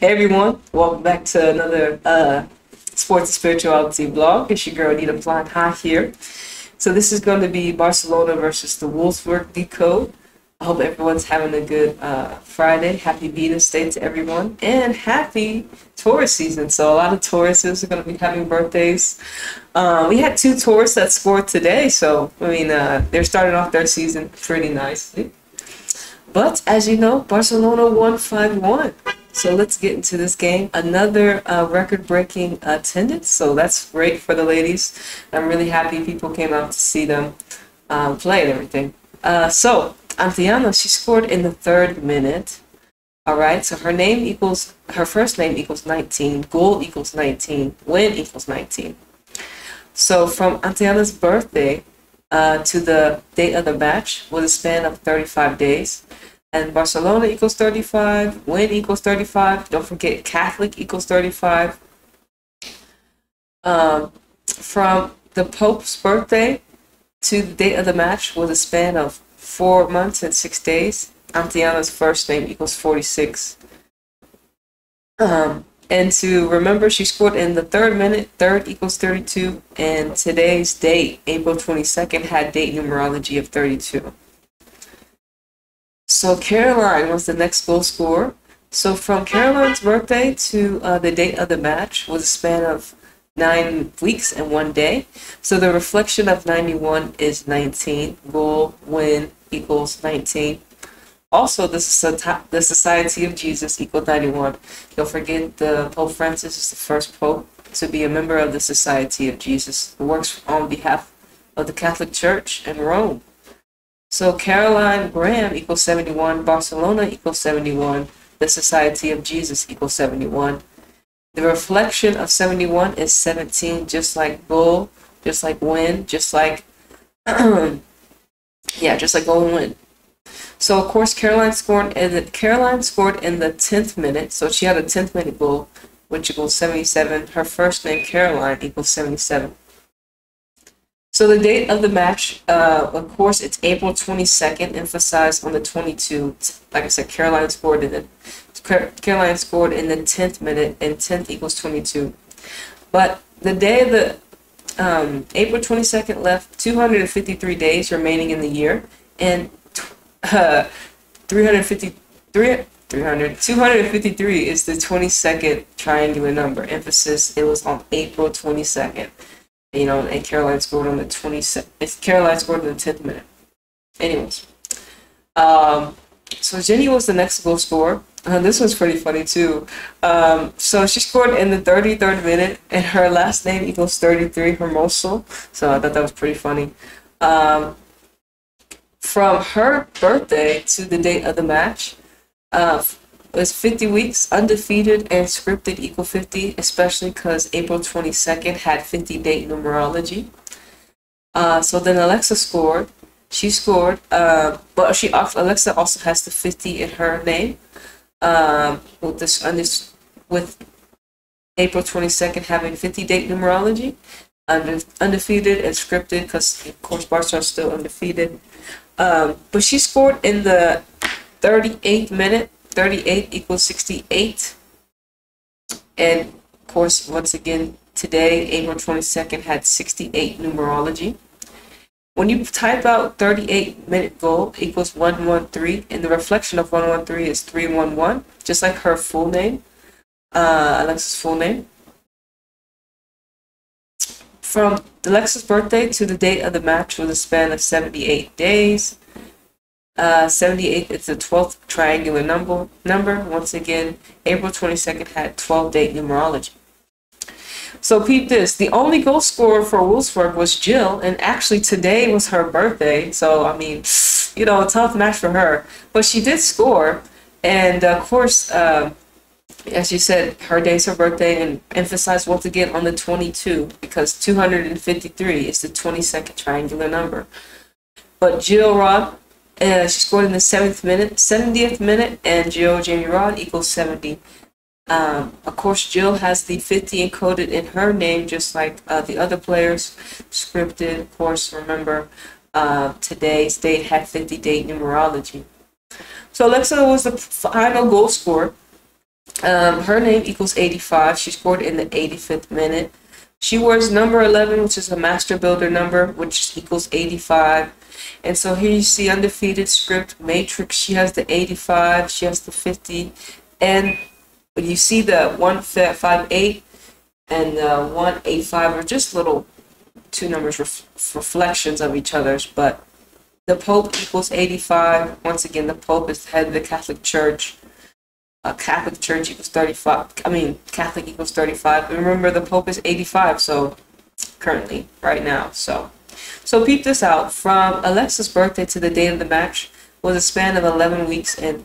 Hey everyone, welcome back to another Sports and Spirituality blog. It's your girl Anita Flying High here. So this is going to be Barcelona versus the Wolfsburg decode. I hope everyone's having a good Friday. Happy Venus Day to everyone. And happy Taurus season. So a lot of Tauruses are going to be having birthdays. We had two Taurus that scored today. So, I mean, they're starting off their season pretty nicely. But, as you know, Barcelona won 5-1. So let's get into this game. Another record-breaking attendance, so that's great for the ladies. I'm really happy people came out to see them play and everything. So Antiana, she scored in the 3rd minute. All right, so her first name equals 19, goal equals 19, win equals 19. So from Antiana's birthday to the date of the match was a span of 35 days. And Barcelona equals 35, win equals 35, don't forget Catholic equals 35. From the Pope's birthday to the date of the match was a span of 4 months and 6 days. Antiana's first name equals 46. And to remember, she scored in the 3rd minute, 3rd equals 32, and today's date, April 22nd, had date numerology of 32. So Caroline was the next goal scorer. So from Caroline's birthday to the date of the match was a span of 9 weeks and 1 day. So the reflection of 91 is 19. Goal, win equals 19. Also, the Society of Jesus equals 91. Don't forget the Pope Francis is the first Pope to be a member of the Society of Jesus, who works on behalf of the Catholic Church in Rome. So Caroline Graham equals 71, Barcelona equals 71, the Society of Jesus equals 71. The reflection of 71 is 17, just like goal, just like win, just like, yeah, just like goal and win. So of course Caroline scored in the 10th minute, so she had a 10th minute goal, which equals 77. Her first name Caroline equals 77. So the date of the match, of course, it's April 22nd, emphasized on the 22. Like I said, Caroline scored in the 10th minute, and 10th equals 22. But the day of the April 22nd left 253 days remaining in the year, and 253 is the 22nd triangular number. Emphasis, it was on April 22nd. You know, and Caroline scored on the 22nd. Caroline scored in the 10th minute. Anyways, so Jenni was the next goal scorer. This one's pretty funny too. So she scored in the 33rd minute, and her last name equals 33, Hermoso. So I thought that was pretty funny. From her birthday to the date of the match, it was 50 weeks, undefeated, and scripted equal 50, especially because April 22nd had 50 date numerology. So then Alexa scored. She scored, but Alexa also has the 50 in her name. With April 22nd having 50 date numerology, undefeated and scripted because of course Barcelona is still undefeated. But she scored in the 38th minute. 38 equals 68, and of course once again today April 22nd had 68 numerology. When you type out 38 minute goal equals 113, and the reflection of 113 is 311, just like her full name, Alexa's full name. From Alexa's birthday to the date of the match was a span of 78 days. 78, it's the 12th triangular number. Once again, April 22nd had 12 date numerology. So peep this. The only goal scorer for Wolfsburg was Jill, and actually today was her birthday. So, I mean, you know, a tough match for her. But she did score, and of course, as you said, her day's her birthday, and emphasized once again on the 22, because 253 is the 22nd triangular number. But Jill Robb, she scored in the 70th minute, and Jill Jamie Roord equals 70. Of course, Jill has the 50 encoded in her name, just like the other players. Scripted, of course, remember, today's date had 50 date numerology. So Alexa was the final goal scorer. Her name equals 85. She scored in the 85th minute. She wears number 11, which is a master builder number, which equals 85. And so here you see undefeated script matrix. She has the 85, she has the 50, and when you see the 158 and the 185 are just little two numbers, reflections of each other's. But the Pope equals 85. Once again, the Pope is the head of the Catholic Church. Catholic Church equals 35. I mean, Catholic equals 35. And remember, the Pope is 85, so currently, right now. So peep this out. From Alexa's birthday to the day of the match was a span of 11 weeks and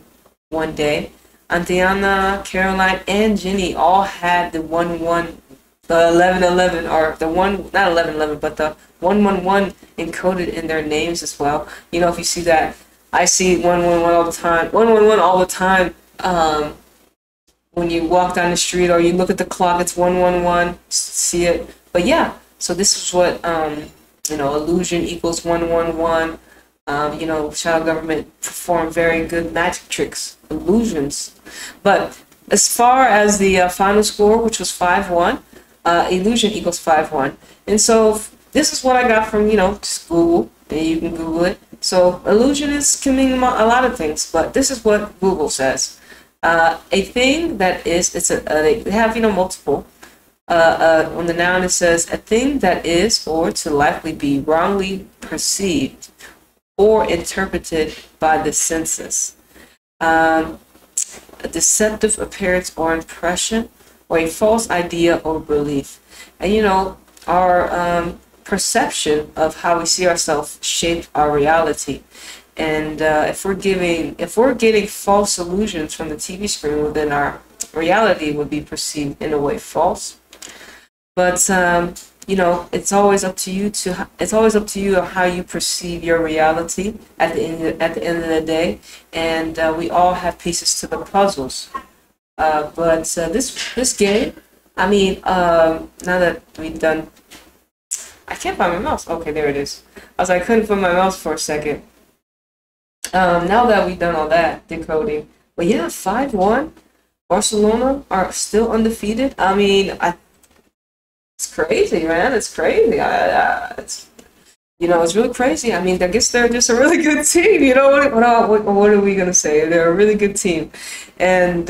1 day. Antiana, Caroline, and Jenni all had the 1111, or the not 1111, but the 111 encoded in their names as well. You know, if you see that, I see 111 all the time. 111 all the time. When you walk down the street or you look at the clock, it's 111, see it. But yeah, so this is what, you know, illusion equals 111. You know, shadow government perform very good magic tricks, illusions. But as far as the final score, which was 5-1, illusion equals 5-1. And so this is what I got from, you know, just Google, and you can Google it. So illusion can mean a lot of things, but this is what Google says. A thing that is, they have, you know, multiple. On the noun it says, a thing that is or to likely be wrongly perceived or interpreted by the senses. A deceptive appearance or impression, or a false idea or belief. And, you know, our perception of how we see ourselves shapes our reality. And if we're getting false illusions from the TV screen, then our reality would be perceived in a way false. But you know, it's always up to you of how you perceive your reality at the end of the day. And we all have pieces to the puzzles. But this game, I mean, now that we've done, I can't find my mouse. Okay, there it is. I couldn't find my mouse for a second. Now that we've done all that decoding, but yeah, 5-1, Barcelona are still undefeated. I mean, it's crazy, man. It's crazy. It's, you know, it's really crazy. I mean, I guess they're just a really good team. You know, what are we gonna say? They're a really good team, and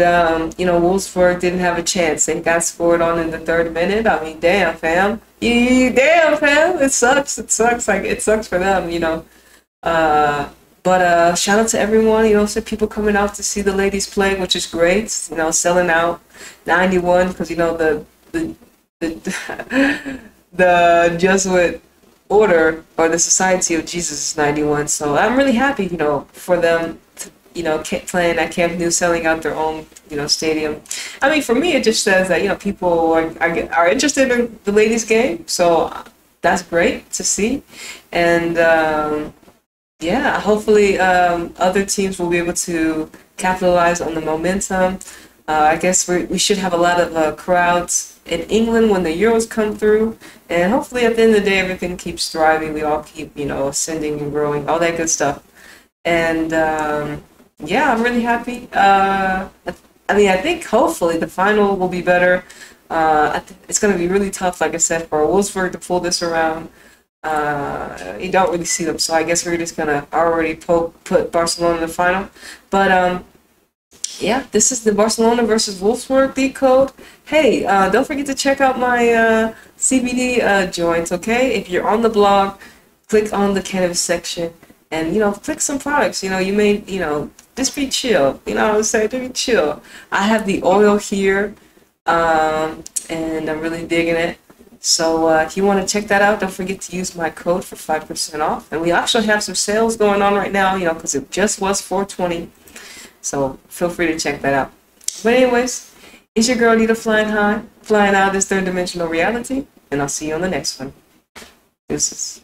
you know, Wolfsburg didn't have a chance. They got scored on in the 3rd minute. I mean, damn, fam. Damn, fam. It sucks. It sucks. Like, it sucks for them. You know. But shout out to everyone, you know, so people coming out to see the ladies play, which is great. You know, selling out 91 because, you know, the Jesuit order or the Society of Jesus is 91. So I'm really happy, you know, for them, you know, playing at Camp Nou, selling out their own, you know, stadium. I mean, for me, it just says that, you know, people are interested in the ladies game. So that's great to see. And, yeah, hopefully other teams will be able to capitalize on the momentum. I guess we should have a lot of crowds in England when the Euros come through. And hopefully at the end of the day, everything keeps thriving. We all keep, you know, ascending and growing, all that good stuff. And, yeah, I'm really happy. I mean, I think hopefully the final will be better. It's going to be really tough, like I said, for Wolfsburg to pull this around. You don't really see them, so I guess we're just gonna already put Barcelona in the final. But yeah, this is the Barcelona versus Wolfsburg decode. Hey, don't forget to check out my CBD joints, okay? If you're on the blog, click on the cannabis section and, you know, click some products. You know, you may, you know, just be chill. You know what I'm saying? Just be chill. I have the oil here, and I'm really digging it. So if you want to check that out, don't forget to use my code for 5% off. And we actually have some sales going on right now, you know, because it just was $4.20. So feel free to check that out. But anyways, it's your girl Anita Flying High, flying out of this 3rd dimensional reality. And I'll see you on the next one. Deuces.